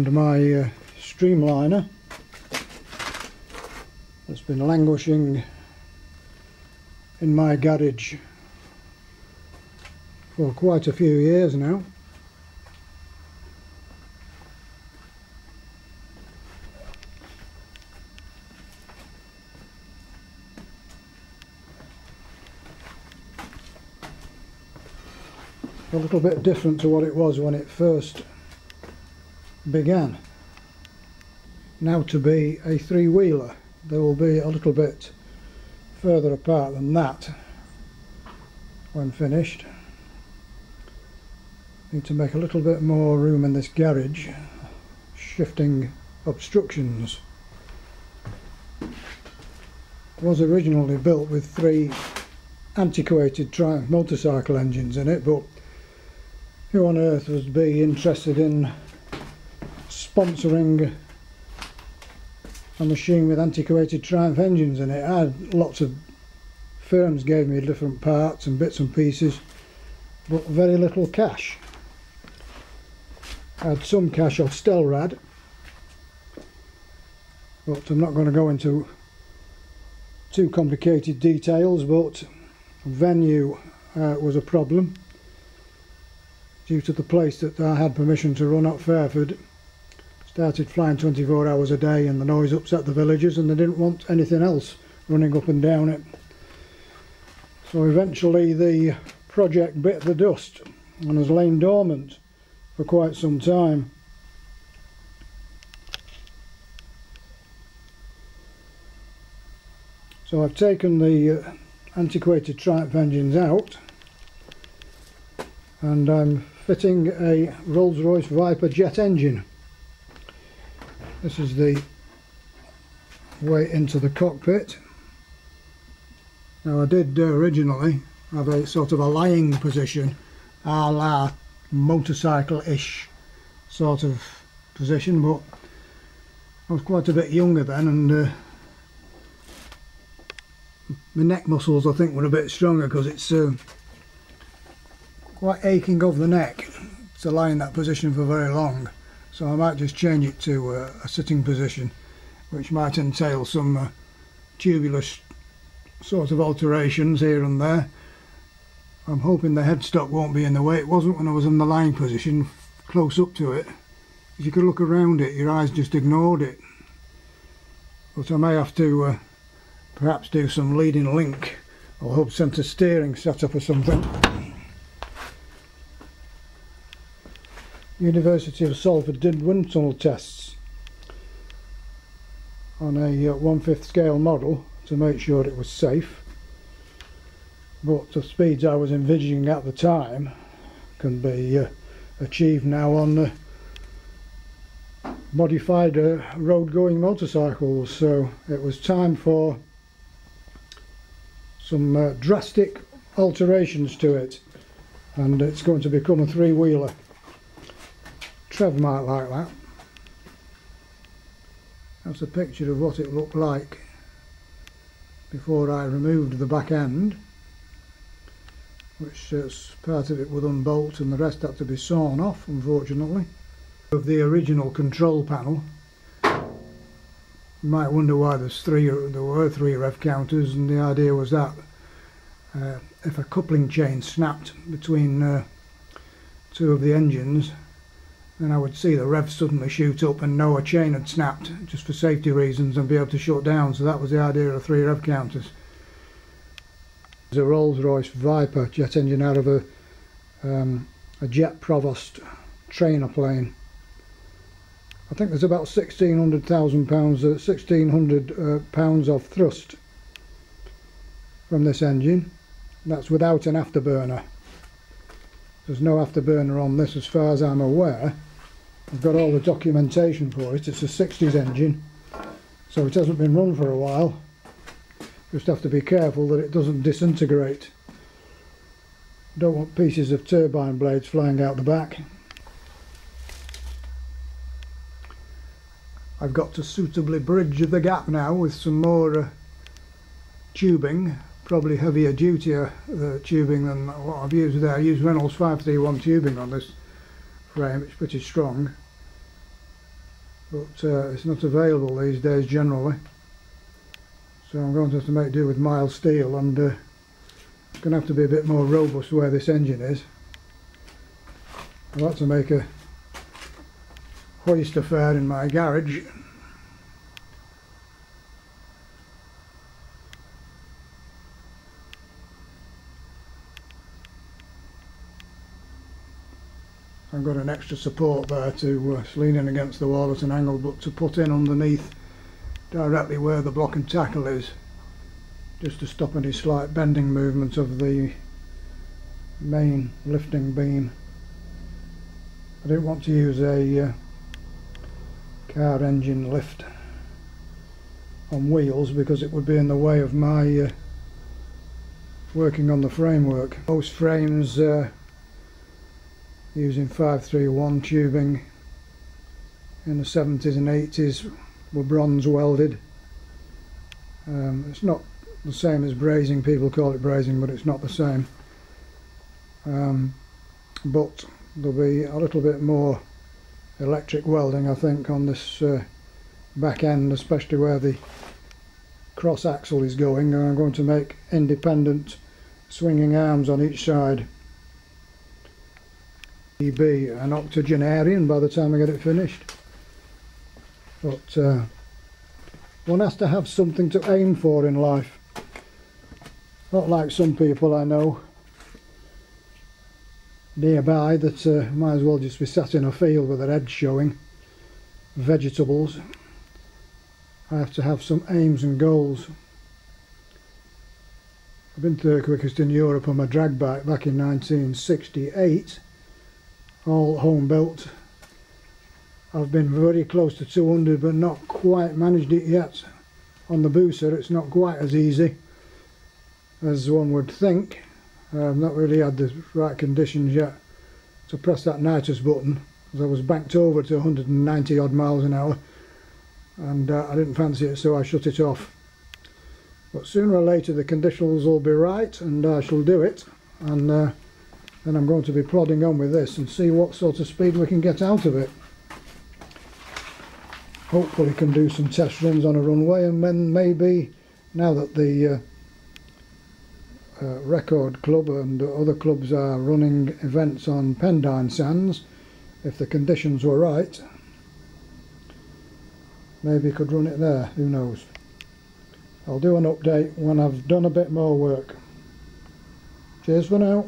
And my streamliner that's been languishing in my garage for quite a few years now. A little bit different to what it was when it first began. Now to be a three-wheeler, they will be a little bit further apart than that when finished. Need to make a little bit more room in this garage, shifting obstructions. It was originally built with three antiquated Triumph motorcycle engines in it, but who on earth would be interested in sponsoring a machine with antiquated Triumph engines in it? I had lots of firms gave me different parts and bits and pieces, but very little cash. I had some cash off Stelrad, but I'm not going to go into too complicated details, but venue was a problem. Due to the place that I had permission to run at Fairford, started flying 24 hours a day and the noise upset the villagers and they didn't want anything else running up and down it. So eventually the project bit the dust and has lain dormant for quite some time. So I've taken the antiquated Triumph engines out and I'm fitting a Rolls-Royce Viper jet engine. This is the way into the cockpit. Now I did originally have a sort of a lying position, a la motorcycle-ish sort of position, but I was quite a bit younger then and my neck muscles I think were a bit stronger because it's quite aching of the neck to lie in that position for very long, so I might just change it to a sitting position, which might entail some tubular sort of alterations here and there. I'm hoping the headstock won't be in the way. It wasn't when I was in the lying position close up to it. If you could look around it, your eyes just ignored it. But I may have to perhaps do some leading link or hub centre steering setup or something. University of Salford did wind tunnel tests on a 1/5 scale model to make sure it was safe, but the speeds I was envisaging at the time can be achieved now on modified road going motorcycles, so it was time for some drastic alterations to it, and it's going to become a three-wheeler. Trev might like that. That's a picture of what it looked like before I removed the back end, which part of it would unbolt and the rest had to be sawn off, unfortunately. Of the original control panel, you might wonder why there were three rev counters, and the idea was that if a coupling chain snapped between two of the engines, then I would see the rev suddenly shoot up and know a chain had snapped, just for safety reasons, and be able to shut down. So that was the idea of three rev counters. There's a Rolls-Royce Viper jet engine out of a Jet Provost trainer plane. I think there's about £1,600 of thrust from this engine. That's without an afterburner. There's no afterburner on this as far as I'm aware. I've got all the documentation for it. It's a 60s engine, so it hasn't been run for a while. Just have to be careful that it doesn't disintegrate. Don't want pieces of turbine blades flying out the back. I've got to suitably bridge the gap now with some more tubing, probably heavier duty tubing than what I've used there. I used Reynolds 531 tubing on this frame, it's pretty strong. but it's not available these days generally, so I'm going to have to make do with mild steel, and it's going to have to be a bit more robust where this engine is. I'll have to make a hoist affair in my garage. I've got an extra support there to lean in against the wall at an angle, but to put in underneath directly where the block and tackle is, just to stop any slight bending movement of the main lifting beam. I didn't want to use a car engine lift on wheels because it would be in the way of my working on the framework. Most frames using 531 tubing in the 70s and 80s were bronze welded. It's not the same as brazing. People call it brazing, but it's not the same. But there'll be a little bit more electric welding, I think, on this back end, especially where the cross axle is going, and I'm going to make independent swinging arms on each side. He'll be an octogenarian by the time I get it finished, but one has to have something to aim for in life, not like some people I know nearby that might as well just be sat in a field with their heads showing, vegetables. I have to have some aims and goals. I've been third quickest in Europe on my drag bike back in 1968, all home built. I've been very close to 200 but not quite managed it yet. On the booster it's not quite as easy as one would think. I've not really had the right conditions yet to press that nitrous button, as I was banked over to 190 odd miles an hour, and I didn't fancy it, so I shut it off. But sooner or later the conditionals will be right and I shall do it, and then I'm going to be plodding on with this and see what sort of speed we can get out of it. Hopefully can do some test runs on a runway, and then maybe, now that the record club and other clubs are running events on Pendine Sands, if the conditions were right, maybe could run it there, who knows. I'll do an update when I've done a bit more work. Cheers for now.